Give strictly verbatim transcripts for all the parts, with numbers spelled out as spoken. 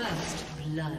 First blood.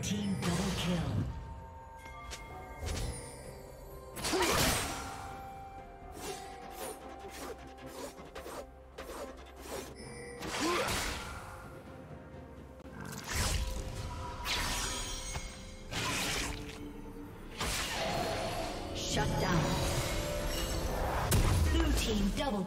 Red team double kill. Shut down. Blue team double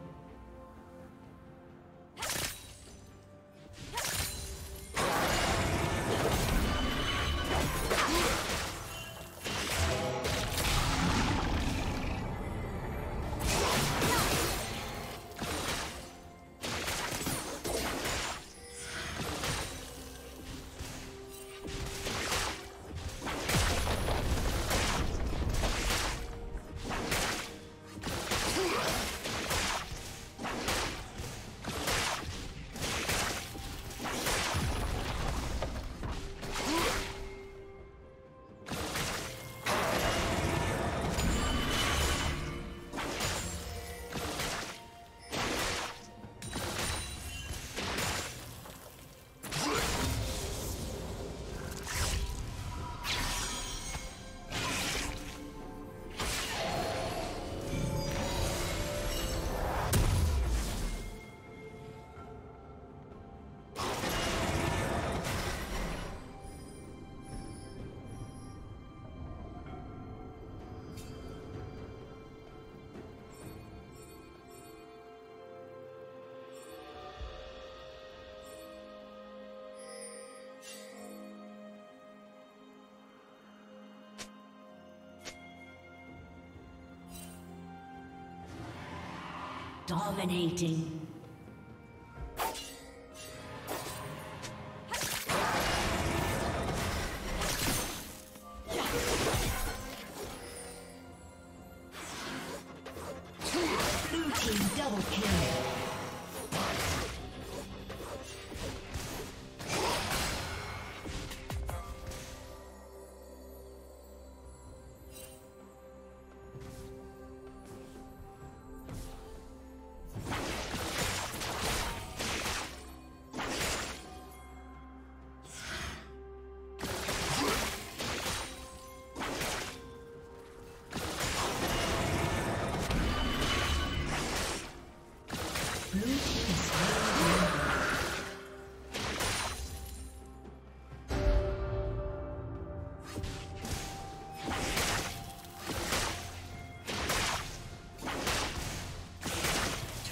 Dominating.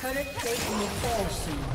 Turret plate will fall soon.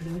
Blue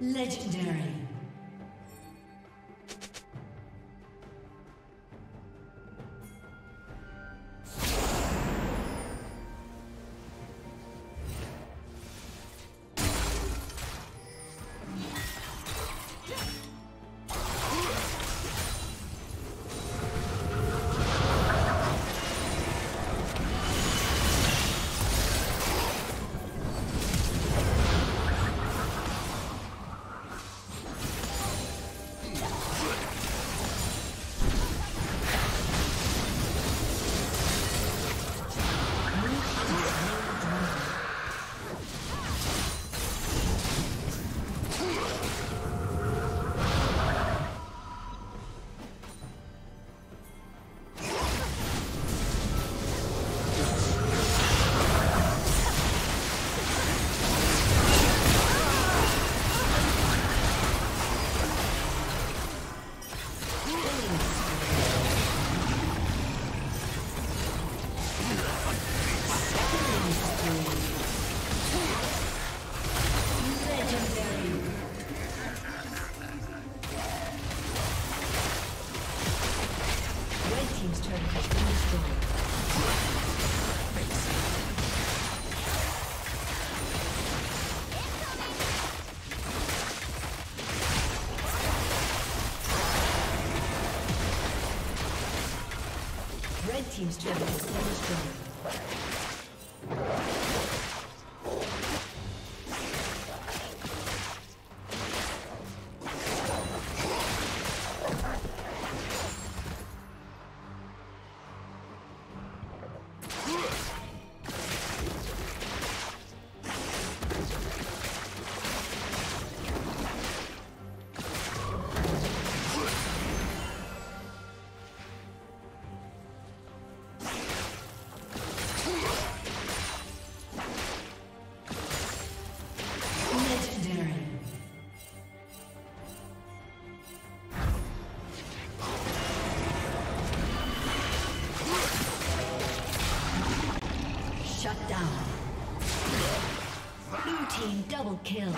Legendary. Team's turret has been destroyed. Double kill.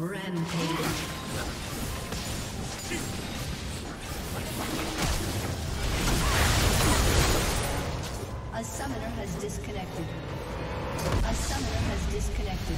Rampage. A summoner has disconnected. A summoner has disconnected.